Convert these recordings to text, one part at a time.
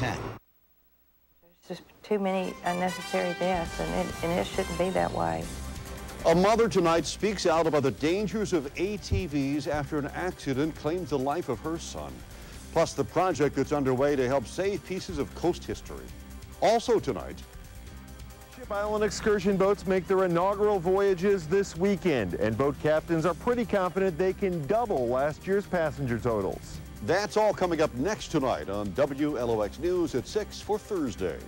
10. There's just too many unnecessary deaths, and it shouldn't be that way. A mother tonight speaks out about the dangers of ATVs after an accident claimed the life of her son. Plus the project that's underway to help save pieces of coast history. Also tonight, Ship Island excursion boats make their inaugural voyages this weekend, and boat captains are pretty confident they can double last year's passenger totals. That's all coming up next tonight on WLOX News at 6 for Thursday.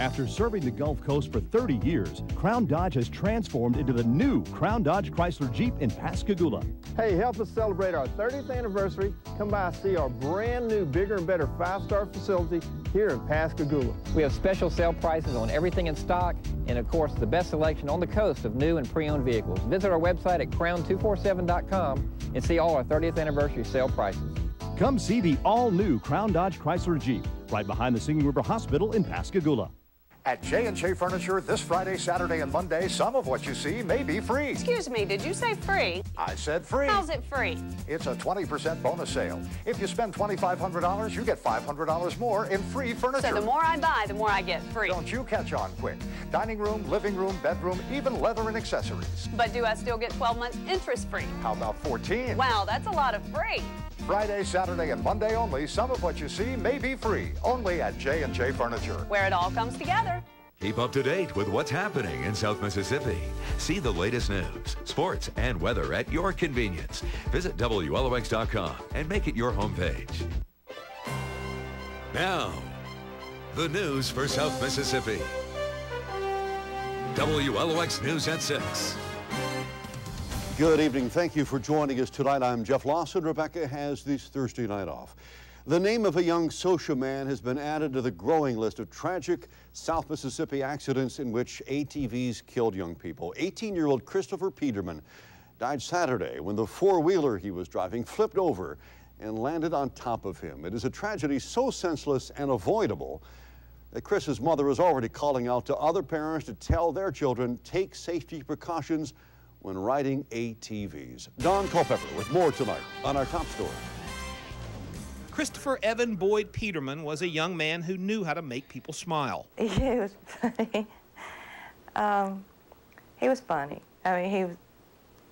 After serving the Gulf Coast for 30 years, Crown Dodge has transformed into the new Crown Dodge Chrysler Jeep in Pascagoula. Hey, help us celebrate our 30th anniversary. Come by and see our brand new, bigger and better five-star facility here in Pascagoula. We have special sale prices on everything in stock and, of course, the best selection on the coast of new and pre-owned vehicles. Visit our website at crown247.com and see all our 30th anniversary sale prices. Come see the all-new Crown Dodge Chrysler Jeep right behind the Singing River Hospital in Pascagoula. At J&J Furniture this Friday, Saturday, and Monday, some of what you see may be free. Excuse me, did you say free? I said free. How's it free? It's a 20% bonus sale. If you spend $2,500, you get $500 more in free furniture. So the more I buy, the more I get free. Don't you catch on quick. Dining room, living room, bedroom, even leather and accessories. But do I still get 12 months interest free? How about 14? Wow, that's a lot of free. Friday, Saturday, and Monday only, some of what you see may be free, only at J&J Furniture. Where it all comes together. Keep up to date with what's happening in South Mississippi. See the latest news, sports, and weather at your convenience. Visit WLOX.com and make it your homepage. Now, the news for South Mississippi. WLOX News at 6. Good evening. Thank you for joining us tonight. I'm Jeff Lawson. Rebecca has this Thursday night off. The name of a young social man has been added to the growing list of tragic South Mississippi accidents in which ATVs killed young people. 18-year-old Christopher Peterman died Saturday when the four-wheeler he was driving flipped over and landed on top of him. It is a tragedy so senseless and avoidable that Chris's mother is already calling out to other parents to tell their children, take safety precautions when riding ATVs. Don Culpepper with more tonight on our top story. Christopher Evan Boyd Peterman was a young man who knew how to make people smile. He was funny. He was funny. I mean,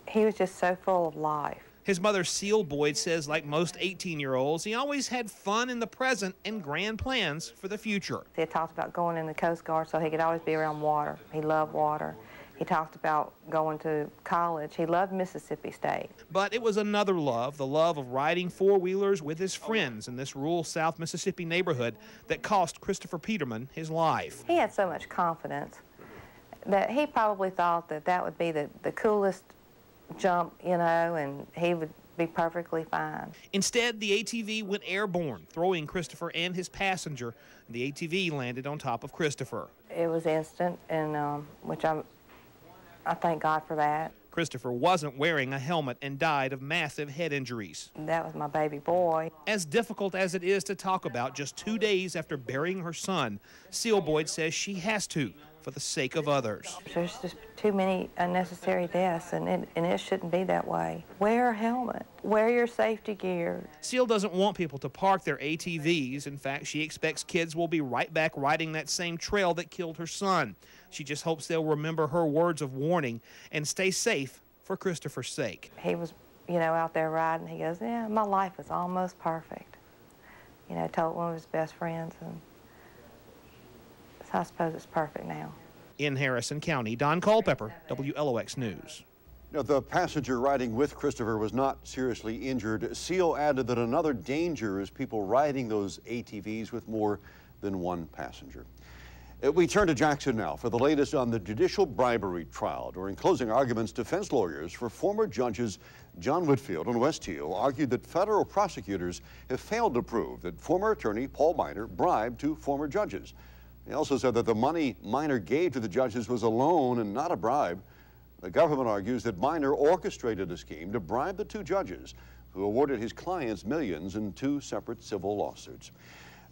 he was just so full of life. His mother, Seal Boyd, says like most 18-year-olds, he always had fun in the present and grand plans for the future. He talked about going in the Coast Guard so he could always be around water. He loved water. He talked about going to college. He loved Mississippi State. But it was another love, the love of riding four-wheelers with his friends in this rural South Mississippi neighborhood that cost Christopher Peterman his life. He had so much confidence that he probably thought that that would be the coolest jump, you know, and he would be perfectly fine. Instead, the ATV went airborne, throwing Christopher and his passenger. The ATV landed on top of Christopher. It was instant, and which I thank God for that. Christopher wasn't wearing a helmet and died of massive head injuries. That was my baby boy. As difficult as it is to talk about just 2 days after burying her son, Seal Boyd says she has to for the sake of others. There's just too many unnecessary deaths, and it shouldn't be that way. Wear a helmet. Wear your safety gear. Seal doesn't want people to park their ATVs. In fact, she expects kids will be right back riding that same trail that killed her son. She just hopes they'll remember her words of warning and stay safe for Christopher's sake. He was, you know, out there riding. He goes, yeah, my life is almost perfect. You know, told one of his best friends, and so I suppose it's perfect now. In Harrison County, Don Culpepper, WLOX News. Now, the passenger riding with Christopher was not seriously injured. Seal added that another danger is people riding those ATVs with more than one passenger. We turn to Jackson now for the latest on the judicial bribery trial. During closing arguments, defense lawyers for former judges John Whitfield and West Hill argued that federal prosecutors have failed to prove that former attorney Paul Miner bribed two former judges. They also said that the money Miner gave to the judges was a loan and not a bribe. The government argues that Miner orchestrated a scheme to bribe the two judges who awarded his clients millions in two separate civil lawsuits.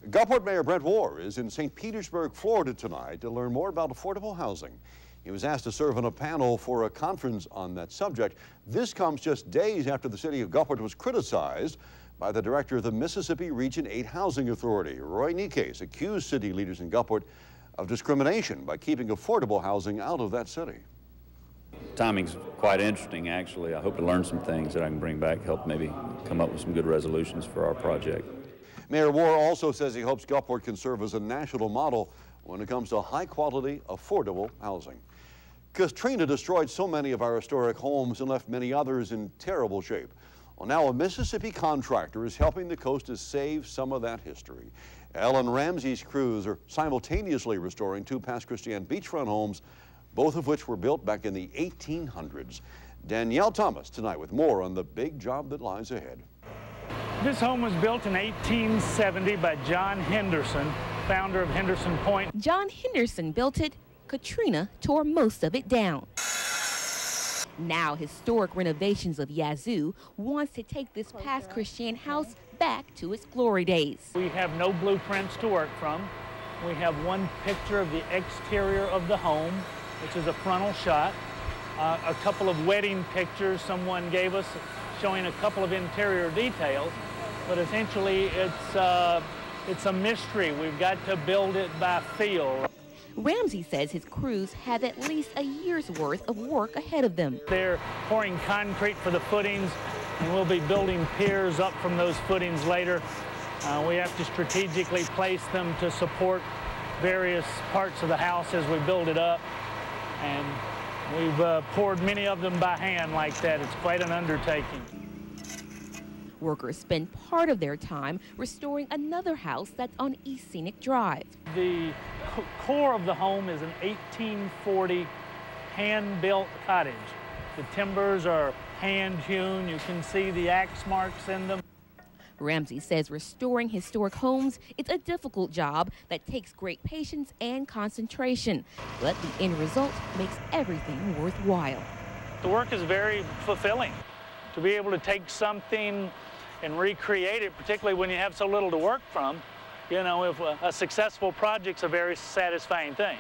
Gulfport Mayor Brent Warr is in St. Petersburg, Florida tonight to learn more about affordable housing. He was asked to serve on a panel for a conference on that subject. This comes just days after the city of Gulfport was criticized by the director of the Mississippi Region 8 Housing Authority. Roy Niecaese accused city leaders in Gulfport of discrimination by keeping affordable housing out of that city. Timing's quite interesting, actually. I hope to learn some things that I can bring back, help maybe come up with some good resolutions for our project. Mayor Warr also says he hopes Gulfport can serve as a national model when it comes to high-quality, affordable housing. Katrina destroyed so many of our historic homes and left many others in terrible shape. Well, now a Mississippi contractor is helping the coast to save some of that history. Ellen Ramsey's crews are simultaneously restoring two Pas Christian beachfront homes, both of which were built back in the 1800s. Danielle Thomas tonight with more on the big job that lies ahead. This home was built in 1870 by John Henderson, founder of Henderson Point. John Henderson built it. Katrina tore most of it down. Now Historic Renovations of Yazoo wants to take this Pas Christian house back to its glory days. We have no blueprints to work from. We have one picture of the exterior of the home, which is a frontal shot. A couple of wedding pictures someone gave us showing a couple of interior details. But essentially, it's a mystery. We've got to build it by feel. Ramsey says his crews have at least a year's worth of work ahead of them. They're pouring concrete for the footings, and we'll be building piers up from those footings later. We have to strategically place them to support various parts of the house as we build it up. And we've poured many of them by hand like that. It's quite an undertaking. Workers spend part of their time restoring another house that's on East Scenic Drive. The core of the home is an 1840 hand-built cottage. The timbers are hand-hewn. You can see the axe marks in them. Ramsey says restoring historic homes is a difficult job that takes great patience and concentration, but the end result makes everything worthwhile. The work is very fulfilling. To be able to take something and recreate it, particularly when you have so little to work from, you know, if a successful project's a very satisfying thing.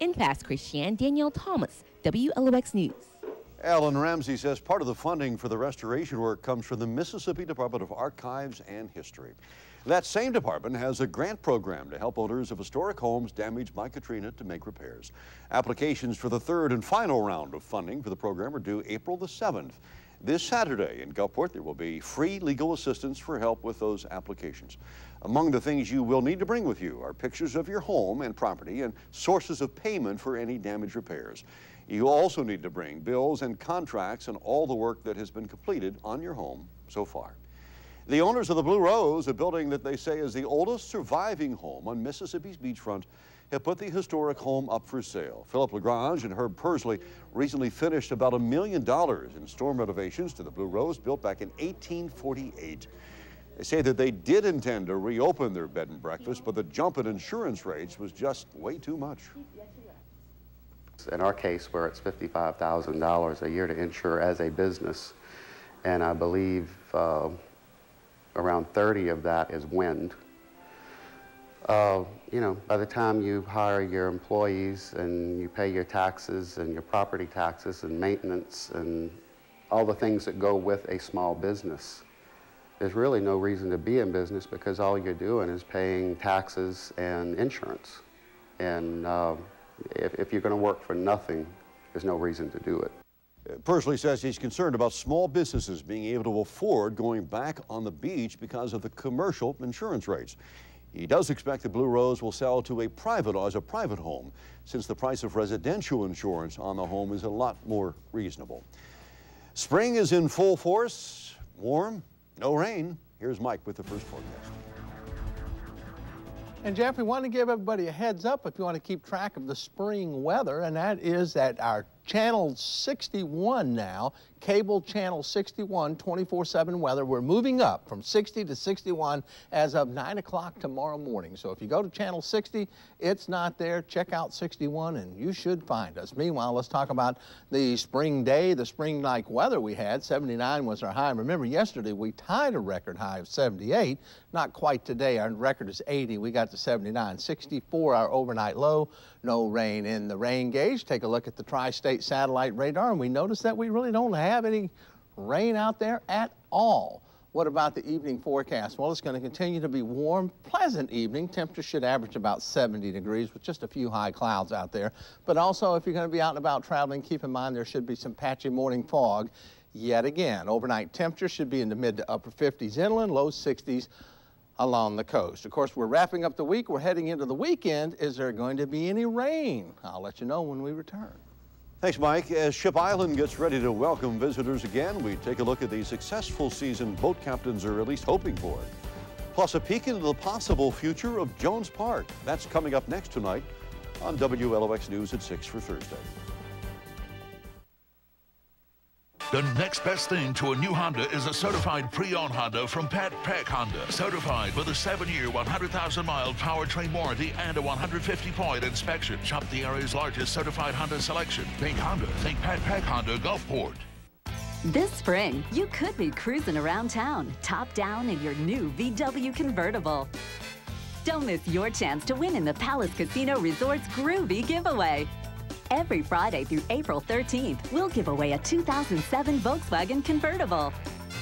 In Pas Christian, Danielle Thomas, WLOX News. Ellen Ramsey says part of the funding for the restoration work comes from the Mississippi Department of Archives and History. That same department has a grant program to help owners of historic homes damaged by Katrina to make repairs. Applications for the third and final round of funding for the program are due April the 7th. This Saturday in Gulfport, there will be free legal assistance for help with those applications. Among the things you will need to bring with you are pictures of your home and property and sources of payment for any damage repairs. You also need to bring bills and contracts and all the work that has been completed on your home so far. The owners of the Blue Rose, a building that they say is the oldest surviving home on Mississippi's beachfront, have put the historic home up for sale. Philip LaGrange and Herb Persley recently finished about $1 million in storm renovations to the Blue Rose, built back in 1848. They say that they did intend to reopen their bed and breakfast, but the jump in insurance rates was just way too much. In our case, where it's $55,000 a year to insure as a business, and I believe around 30 of that is wind. You know, by the time you hire your employees and you pay your taxes and your property taxes and maintenance and all the things that go with a small business, there's really no reason to be in business because all you're doing is paying taxes and insurance. And if you're going to work for nothing, there's no reason to do it. Persley says he's concerned about small businesses being able to afford going back on the beach because of the commercial insurance rates. He does expect the Blue Rose will sell to a private as a private home, since the price of residential insurance on the home is a lot more reasonable. Spring is in full force, warm, no rain. Here's Mike with the first forecast. And Jeff, we want to give everybody a heads up if you want to keep track of the spring weather, and that is that our Channel 61 now, cable Channel 61, 24/7 weather, we're moving up from 60 to 61 as of 9 o'clock tomorrow morning. So if you go to Channel 60, it's not there. Check out 61 and you should find us. Meanwhile, let's talk about the spring day, the spring-like weather we had. 79 was our high. Remember, yesterday we tied a record high of 78. Not quite today. Our record is 80. We got to 79. 64, our overnight low. No rain in the rain gauge. Take a look at the tri-state satellite radar, and we notice that we really don't have any rain out there at all. What about the evening forecast? Well, it's going to continue to be warm, pleasant evening. Temperatures should average about 70 degrees with just a few high clouds out there. But also, if you're going to be out and about traveling, keep in mind there should be some patchy morning fog yet again. Overnight temperatures should be in the mid to upper 50s inland, low 60s along the coast. Of course, we're wrapping up the week. We're heading into the weekend. Is there going to be any rain? I'll let you know when we return. Thanks, Mike. As Ship Island gets ready to welcome visitors again, we take a look at the successful season boat captains are at least hoping for. Plus, a peek into the possible future of Jones Park. That's coming up next tonight on WLOX News at 6 for Thursday. The next best thing to a new Honda is a certified pre-owned Honda from Pat Peck Honda. Certified with a 7-year, 100,000-mile powertrain warranty and a 150-point inspection. Shop the area's largest certified Honda selection. Think Honda. Think Pat Peck Honda, Gulfport. This spring, you could be cruising around town, top down in your new VW convertible. Don't miss your chance to win in the Palace Casino Resort's Groovy Giveaway. Every Friday through April 13th, we'll give away a 2007 Volkswagen convertible.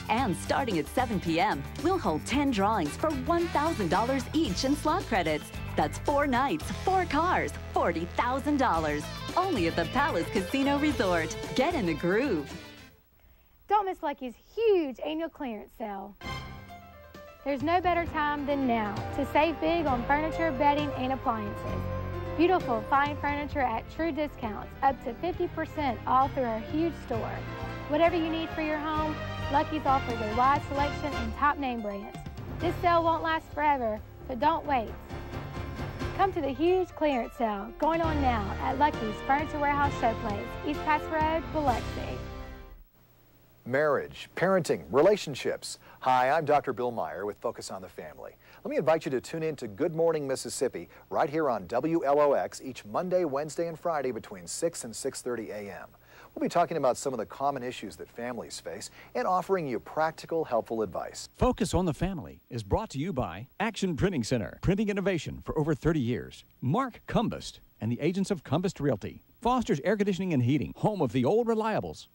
And starting at 7 p.m., we'll hold 10 drawings for $1,000 each in slot credits. That's 4 nights, 4 cars, $40,000. Only at the Palace Casino Resort. Get in the groove. Don't miss Lucky's huge annual clearance sale. There's no better time than now to save big on furniture, bedding, and appliances. Beautiful, fine furniture at true discounts, up to 50% all through our huge store. Whatever you need for your home, Lucky's offers a wide selection and top name brands. This sale won't last forever, so don't wait. Come to the huge clearance sale going on now at Lucky's Furniture Warehouse Showplace, East Pass Road, Biloxi. Marriage, parenting, relationships. Hi, I'm Dr. Bill Meyer with Focus on the Family. Let me invite you to tune in to Good Morning Mississippi right here on WLOX each Monday, Wednesday, and Friday between 6 and 6:30 a.m. We'll be talking about some of the common issues that families face and offering you practical, helpful advice. Focus on the Family is brought to you by Action Printing Center, printing innovation for over 30 years. Mark Cumbest and the agents of Cumbest Realty. Foster's Air Conditioning and Heating, home of the old reliables.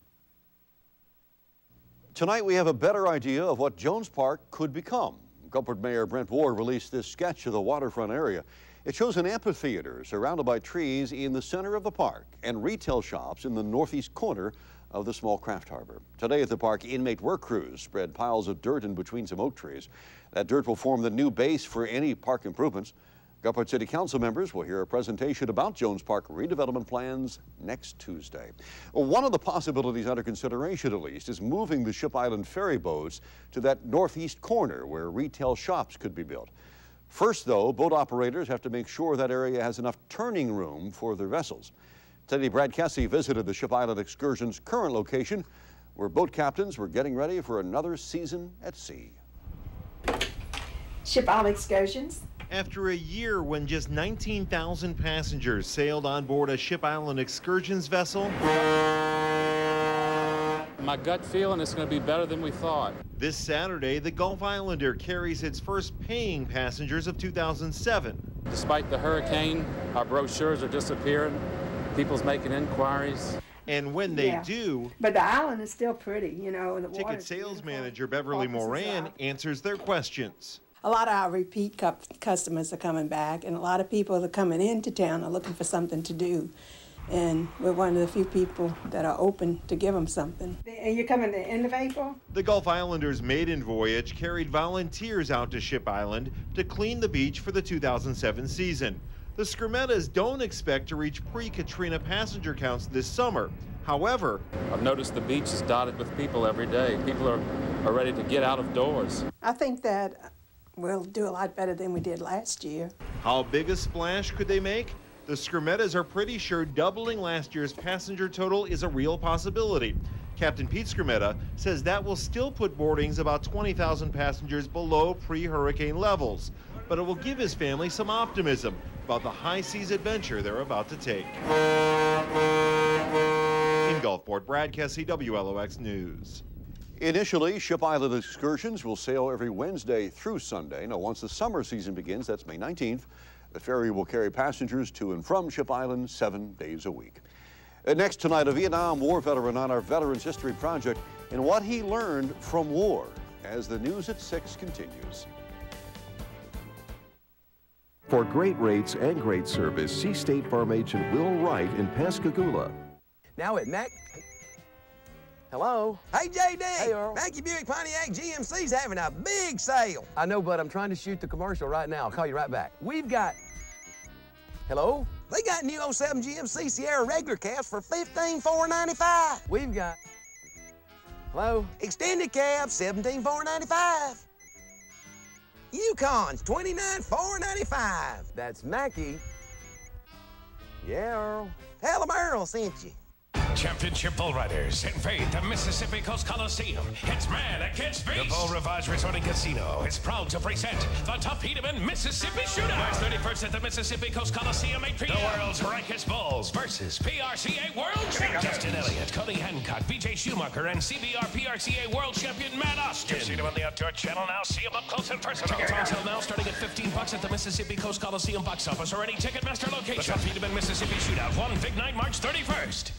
Tonight we have a better idea of what Jones Park could become. Gulfport Mayor Brent Warr released this sketch of the waterfront area. It shows an amphitheater surrounded by trees in the center of the park and retail shops in the northeast corner of the small craft harbor. Today at the park, inmate work crews spread piles of dirt in between some oak trees. That dirt will form the new base for any park improvements. Gulfport City Council members will hear a presentation about Jones Park redevelopment plans next Tuesday. One of the possibilities under consideration, at least, is moving the Ship Island ferry boats to that northeast corner where retail shops could be built. First, though, boat operators have to make sure that area has enough turning room for their vessels. Today, Brad Kessie visited the Ship Island Excursions' current location, where boat captains were getting ready for another season at sea. Ship Island Excursions. After a year when just 19,000 passengers sailed on board a Ship Island Excursions vessel, my gut feeling it's going to be better than we thought. This Saturday, the Gulf Islander carries its first paying passengers of 2007. Despite the hurricane, our brochures are disappearing. People's making inquiries. And when they do... But the island is still pretty, you know. The ticket sales manager Beverly Moran answers their questions. A lot of our repeat customers are coming back, and a lot of people that are coming into town are looking for something to do. And we're one of the few people that are open to give them something. And you're coming the end of April? The Gulf Islanders' maiden voyage carried volunteers out to Ship Island to clean the beach for the 2007 season. The Skermettas don't expect to reach pre-Katrina passenger counts this summer. However, I've noticed the beach is dotted with people every day. People are ready to get out of doors. I think that we'll do a lot better than we did last year. How big a splash could they make? The Skermettas are pretty sure doubling last year's passenger total is a real possibility. Captain Pete Skermetta says that will still put boardings about 20,000 passengers below pre-hurricane levels, but it will give his family some optimism about the high seas adventure they're about to take. In Gulfport, Brad Kessie, WLOX News. Initially, Ship Island Excursions will sail every Wednesday through Sunday. Now, once the summer season begins, that's May 19th, the ferry will carry passengers to and from Ship Island 7 days a week. And next tonight, a Vietnam War veteran on our Veterans History Project and what he learned from war. as the news at 6 continues. For great rates and great service, see State Farm agent Will Wright in Pascagoula. Now at Mac... Hello? Hey, J.D. Hey, Earl. Mackey Buick Pontiac GMC's having a big sale. I know, bud. I'm trying to shoot the commercial right now. I'll call you right back. We've got... Hello? They got new 07 GMC Sierra regular cabs for $15,495. We've got... Hello? Extended cabs, $17,495. Yukons, $29,495. That's Mackey. Yeah, Earl. Tell them Earl sent you. Championship Bull Riders invade the Mississippi Coast Coliseum. It's man against beast. The Beau Rivage Resort and Casino is proud to present the Tuff Hedeman Mississippi Shootout. March 31st at the Mississippi Coast Coliseum, 8 p.m. The world's rankest bulls versus PRCA World Champion Justin Elliott, Cody Hancock, B.J. Schumacher, and CBR PRCA World Champion Matt Austin. You see them on the Outdoor Channel now. See them up close and personal. Tickets on sale now, starting at $15 at the Mississippi Coast Coliseum box office or any Ticketmaster location. The Tuff Hedeman Mississippi Shootout, one big night, March 31st.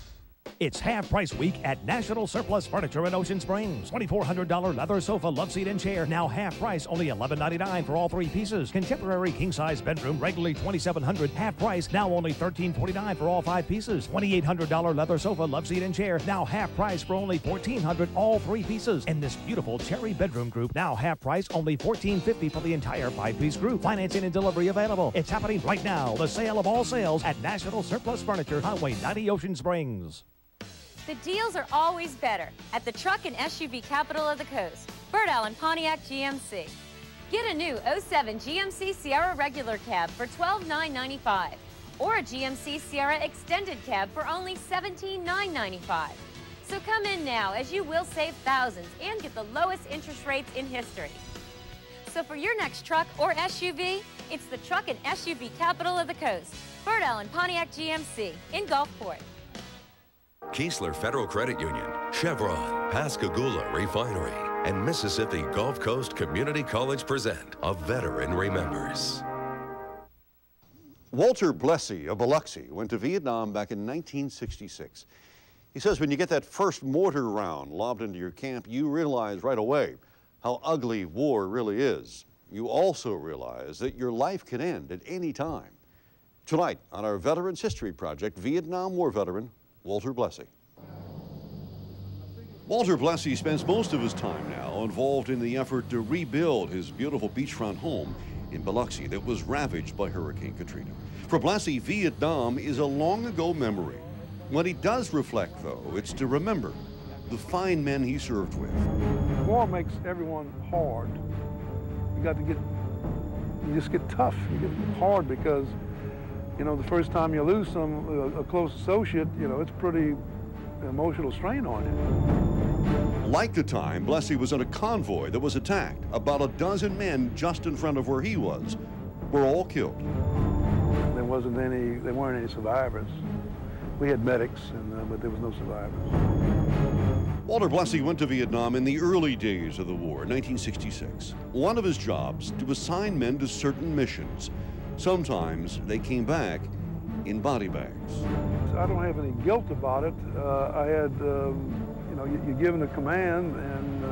It's half price week at National Surplus Furniture in Ocean Springs. $2,400 leather sofa, love seat, and chair. Now half price, only $1,199 for all three pieces. Contemporary king-size bedroom, regularly $2,700. Half price, now only $1,349 for all five pieces. $2,800 leather sofa, love seat, and chair. Now half price for only $1,400 all three pieces. And this beautiful cherry bedroom group, now half price, only $1,450 for the entire five-piece group. Financing and delivery available. It's happening right now. The sale of all sales at National Surplus Furniture, Highway 90, Ocean Springs. The deals are always better at the truck and SUV capital of the coast, Bert Allen Pontiac GMC. Get a new 07 GMC Sierra regular cab for $12,995 or a GMC Sierra extended cab for only $17,995. So come in now, as you will save thousands and get the lowest interest rates in history. So for your next truck or SUV, it's the truck and SUV capital of the coast, Bert Allen Pontiac GMC in Gulfport. Keesler Federal Credit Union, Chevron, Pascagoula Refinery, and Mississippi Gulf Coast Community College present A Veteran Remembers. Walter Blessey of Biloxi went to Vietnam back in 1966. He says when you get that first mortar round lobbed into your camp, you realize right away how ugly war really is. You also realize that your life can end at any time. Tonight on our Veterans History Project, Vietnam War veteran Walter Blessey. Walter Blessey spends most of his time now involved in the effort to rebuild his beautiful beachfront home in Biloxi that was ravaged by Hurricane Katrina. For Blessey, Vietnam is a long ago memory. When he does reflect, though, it's to remember the fine men he served with. War makes everyone hard. You just get tough. You get hard because, you know, the first time you lose a close associate, you know, it's pretty emotional strain on you. Like the time Blessey was on a convoy that was attacked. About a dozen men just in front of where he was were all killed. There weren't any survivors. We had medics, but there was no survivors. Walter Blessey went to Vietnam in the early days of the war, 1966. One of his jobs, to assign men to certain missions. Sometimes they came back in body bags. I don't have any guilt about it. You know, you're given a command, and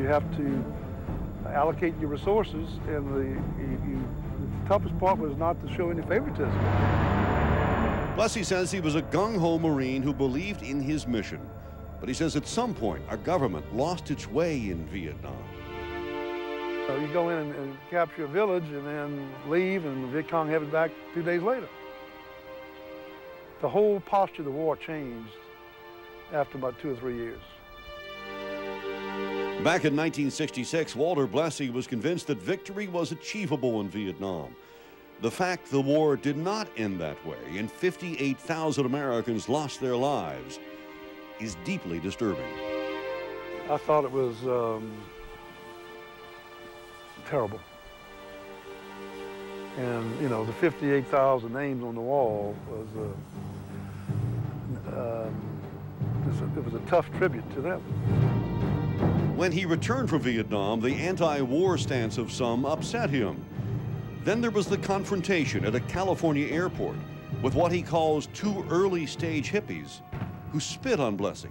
you have to allocate your resources. And the toughest part was not to show any favoritism. Blessey says he was a gung-ho Marine who believed in his mission, but he says at some point our government lost its way in Vietnam. So you go in and capture a village and then leave, and the Viet Cong have it back 2 days later. The whole posture of the war changed after about 2 or 3 years. Back in 1966, Walter Blessey was convinced that victory was achievable in Vietnam. The fact the war did not end that way and 58,000 Americans lost their lives is deeply disturbing. I thought it was... terrible. And, you know, the 58,000 names on the wall was it was a tough tribute to them. When he returned from Vietnam, the anti-war stance of some upset him. Then there was the confrontation at a California airport with what he calls two early stage hippies who spit on Blessey.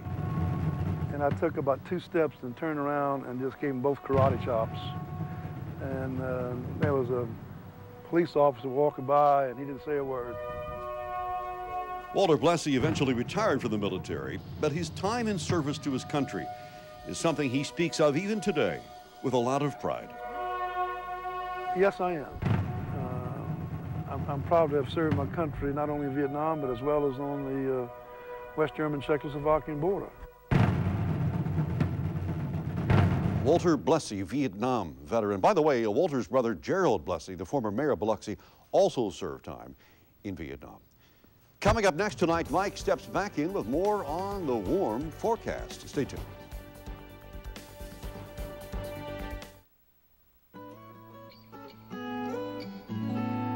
and I took about two steps and turned around and just gave him both karate chops. And there was a police officer walking by, and he didn't say a word. Walter Blessey eventually retired from the military, but his time in service to his country is something he speaks of even today with a lot of pride. Yes, I am. I'm proud to have served my country not only in Vietnam, but as well as on the West German-Czechoslovakian border. Walter Blessey, Vietnam veteran. By the way, Walter's brother Gerald Blessey, the former mayor of Biloxi, also served time in Vietnam. Coming up next tonight, Mike steps back in with more on the warm forecast. Stay tuned.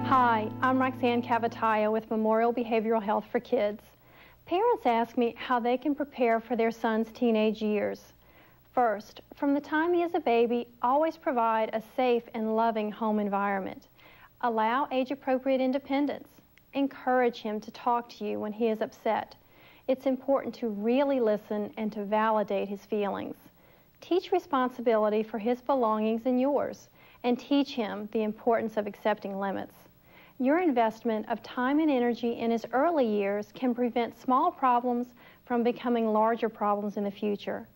Hi, I'm Roxanne Cavataya with Memorial Behavioral Health for Kids. Parents ask me how they can prepare for their son's teenage years. First, from the time he is a baby, always provide a safe and loving home environment. Allow age-appropriate independence. Encourage him to talk to you when he is upset. It's important to really listen and to validate his feelings. Teach responsibility for his belongings and yours, and teach him the importance of accepting limits. Your investment of time and energy in his early years can prevent small problems from becoming larger problems in the future.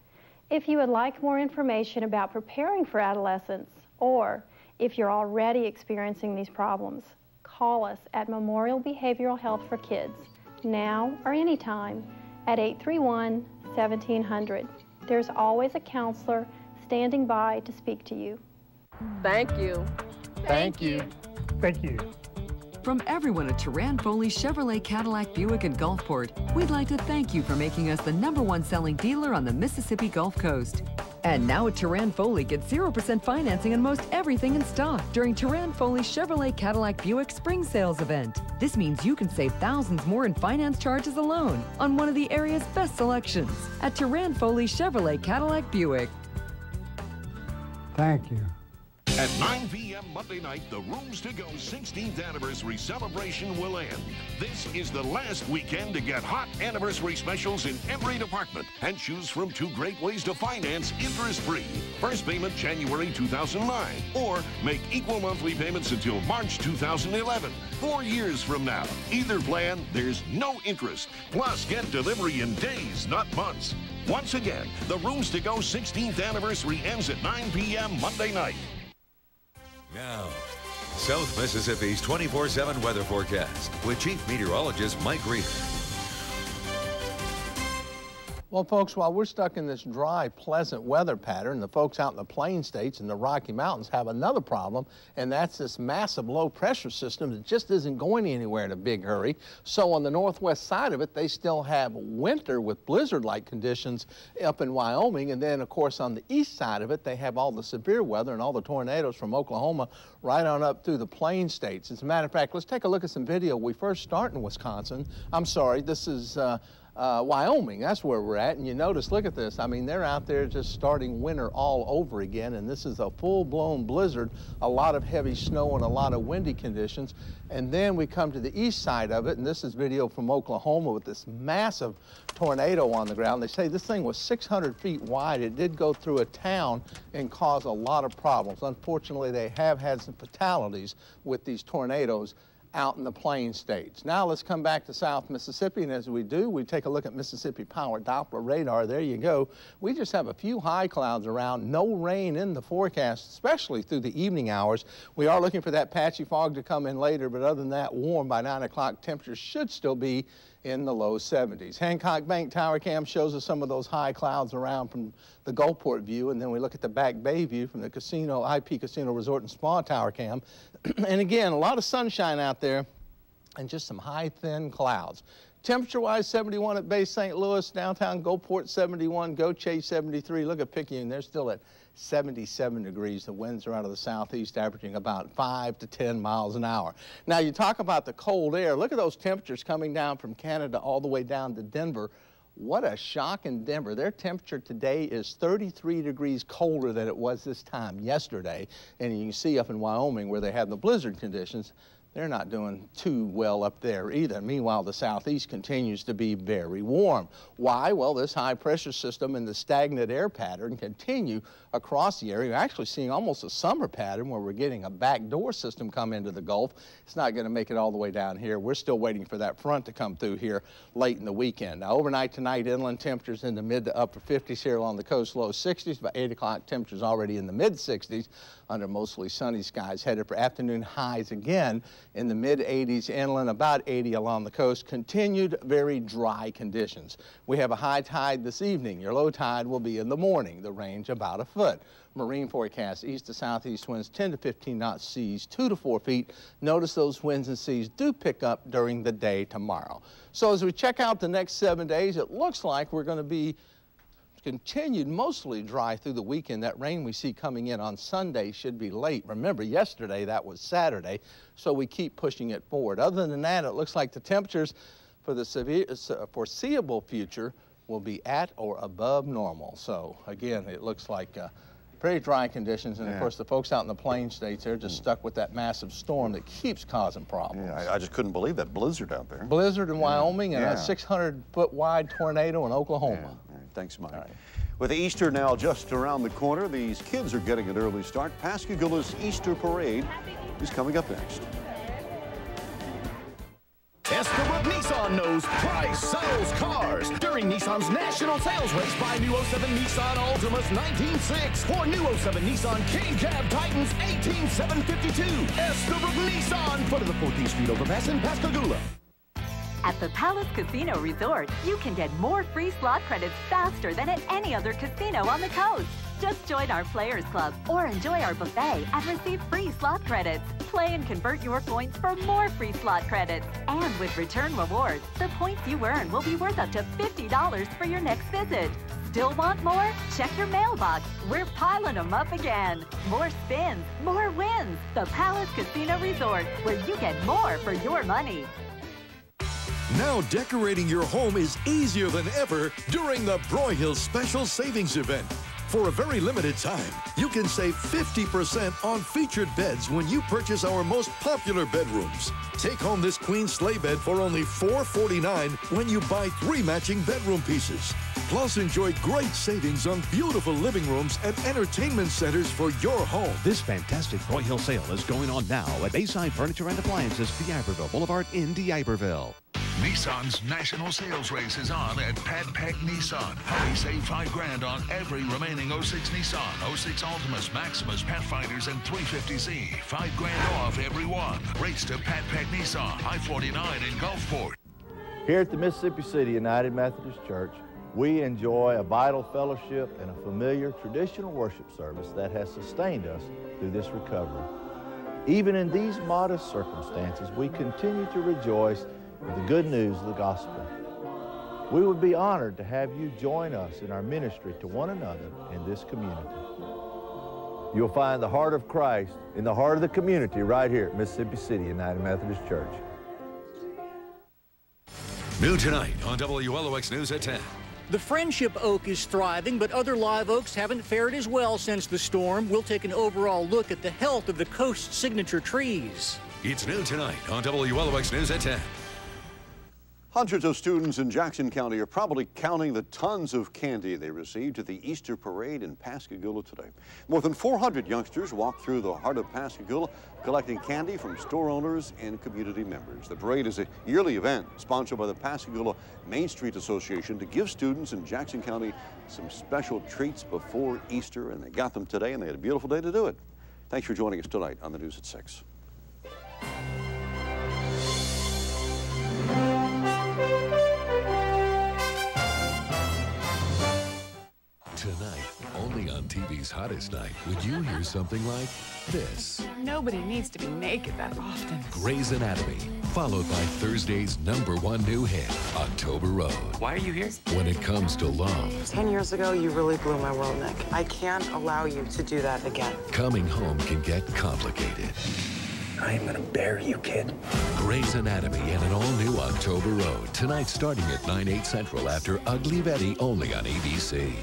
If you would like more information about preparing for adolescence, or if you're already experiencing these problems, call us at Memorial Behavioral Health for Kids, now or anytime, at 831-1700. There's always a counselor standing by to speak to you. Thank you. Thank you. Thank you. From everyone at Tarrant Foley Chevrolet Cadillac Buick in Gulfport, we'd like to thank you for making us the #1 selling dealer on the Mississippi Gulf Coast. And now at Tarrant Foley, get 0% financing on most everything in stock during Tarrant Foley Chevrolet Cadillac Buick Spring Sales event. This means you can save thousands more in finance charges alone on one of the area's best selections at Tarrant Foley Chevrolet Cadillac Buick. Thank you. At 9 p.m. Monday night, the Rooms to Go 16th Anniversary celebration will end. This is the last weekend to get hot anniversary specials in every department and choose from two great ways to finance interest-free. First payment January 2009 or make equal monthly payments until March 2011. 4 years from now. Either plan, there's no interest. Plus, get delivery in days, not months. Once again, the Rooms to Go 16th Anniversary ends at 9 p.m. Monday night. Now, South Mississippi's 24/7 weather forecast with Chief Meteorologist Mike Reeder. Well, folks, while we're stuck in this dry, pleasant weather pattern, the folks out in the Plain States and the Rocky Mountains have another problem, and that's this massive low-pressure system that just isn't going anywhere in a big hurry. So on the northwest side of it, they still have winter with blizzard-like conditions up in Wyoming, and then, of course, on the east side of it, they have all the severe weather and all the tornadoes from Oklahoma right on up through the Plain States. As a matter of fact, let's take a look at some video. We first start in Wisconsin. I'm sorry, this is... Wyoming, that's where we're at, and you notice, look at this, I mean, they're out there just starting winter all over again, and this is a full-blown blizzard, a lot of heavy snow and a lot of windy conditions. And then we come to the east side of it, and this is video from Oklahoma with this massive tornado on the ground. They say this thing was 600 feet wide. It did go through a town and cause a lot of problems. Unfortunately, they have had some fatalities with these tornadoes out in the Plain States. Now let's come back to South Mississippi, and as we do, we take a look at Mississippi Power Doppler radar. There you go. We just have a few high clouds around, no rain in the forecast, especially through the evening hours. We are looking for that patchy fog to come in later, but other than that, warm by 9 o'clock. Temperatures should still be in the low 70s. Hancock Bank Tower Cam shows us some of those high clouds around from the Gulfport view, and then we look at the Back Bay view from the casino, IP Casino Resort and Spa Tower Cam. And again, a lot of sunshine out there and just some high, thin clouds. Temperature-wise, 71 at Bay St. Louis, downtown Gulfport 71, Gautier 73. Look at Picayune, they're still at 77 degrees. The winds are out of the southeast, averaging about 5 to 10 miles an hour. Now, you talk about the cold air. Look at those temperatures coming down from Canada all the way down to Denver. What a shock in Denver. Their temperature today is 33 degrees colder than it was this time yesterday. And you can see up in Wyoming where they have the blizzard conditions, they're not doing too well up there either. Meanwhile, the southeast continues to be very warm. Why? Well, this high pressure system and the stagnant air pattern continue across the area. We're actually seeing almost a summer pattern where we're getting a backdoor system come into the Gulf. It's not going to make it all the way down here. We're still waiting for that front to come through here late in the weekend. Now, overnight tonight, inland temperatures in the mid to upper 50s here along the coast, low 60s. By 8 o'clock, temperatures already in the mid 60s under mostly sunny skies, headed for afternoon highs again in the mid 80s inland, about 80 along the coast. Continued very dry conditions. We have a high tide this evening. Your low tide will be in the morning, the range about a foot. Marine forecast, east to southeast winds 10 to 15 knots, seas 2 to 4 feet. Notice those winds and seas do pick up during the day tomorrow. So as we check out the next 7 days, it looks like we're going to be continued mostly dry through the weekend. That rain we see coming in on Sunday should be late. Remember, yesterday that was Saturday, so we keep pushing it forward. Other than that, it looks like the temperatures for the foreseeable future will be at or above normal. So again, it looks like pretty dry conditions, and of course the folks out in the plain states, they're just stuck with that massive storm that keeps causing problems. Yeah, I just couldn't believe that blizzard out there. Blizzard in Wyoming and a 600-foot wide tornado in Oklahoma. Yeah. All right, thanks, Mike. Right. With Easter now just around the corner, these kids are getting an early start. Pascagoula's Easter Parade is coming up next. Escobar Nissan knows price sells cars. During Nissan's national sales race, buy new 07 Nissan Altimas 19.6 or new 07 Nissan King Cab Titans 18.752. Escobar Nissan, front of the 14th Street overpass in Pascagoula. At the Palace Casino Resort, you can get more free slot credits faster than at any other casino on the coast. Just join our Players Club or enjoy our buffet and receive free slot credits. Play and convert your points for more free slot credits. And with Return Rewards, the points you earn will be worth up to $50 for your next visit. Still want more? Check your mailbox. We're piling them up again. More spins, more wins. The Palace Casino Resort, where you get more for your money. Now decorating your home is easier than ever during the Broyhill Special Savings Event. For a very limited time, you can save 50% on featured beds when you purchase our most popular bedrooms. Take home this queen sleigh bed for only $449 when you buy 3 matching bedroom pieces. Plus, enjoy great savings on beautiful living rooms and entertainment centers for your home. This fantastic Broyhill sale is going on now at Bayside Furniture and Appliances, D'Iberville Boulevard in D'Iberville. Nissan's national sales race is on at Pat Peck Nissan. Hurry, save $5 grand on every remaining 06 Nissan, 06 Altimas, Maximas, Pathfinders, and 350Z. $5 grand off every one. Race to Pat Peck Nissan, I-49 in Gulfport. Here at the Mississippi City United Methodist Church, we enjoy a vital fellowship and a familiar traditional worship service that has sustained us through this recovery. Even in these modest circumstances, we continue to rejoice with the good news of the gospel. We would be honored to have you join us in our ministry to one another in this community. You'll find the heart of Christ in the heart of the community right here at Mississippi City United Methodist Church. New tonight on WLOX News at 10. The friendship oak is thriving, but other live oaks haven't fared as well since the storm. We'll take an overall look at the health of the coast's signature trees. It's new tonight on WLOX News at 10. Hundreds of students in Jackson County are probably counting the tons of candy they received at the Easter Parade in Pascagoula today. More than 400 youngsters walked through the heart of Pascagoula collecting candy from store owners and community members. The parade is a yearly event sponsored by the Pascagoula Main Street Association to give students in Jackson County some special treats before Easter, and they got them today, and they had a beautiful day to do it. Thanks for joining us tonight on the News at 6. Tonight, only on TV's Hottest Night, would you hear something like this? Nobody needs to be naked that often. Grey's Anatomy, followed by Thursday's #1 new hit, October Road. Why are you here? When it comes to love. 10 years ago, you really blew my world, Nick. I can't allow you to do that again. Coming home can get complicated. I am gonna bury you, kid. Grey's Anatomy and an all-new October Road. Tonight starting at 9, 8 central after Ugly Betty, only on ABC.